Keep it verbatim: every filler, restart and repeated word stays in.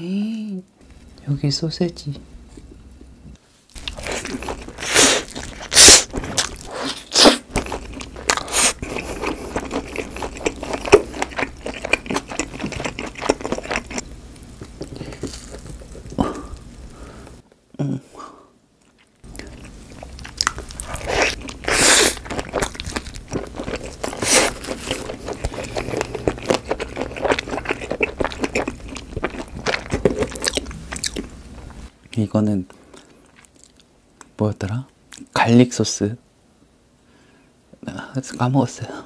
에이, 여기 소세지. 이거는 뭐였더라? 갈릭 소스. 까먹었어요.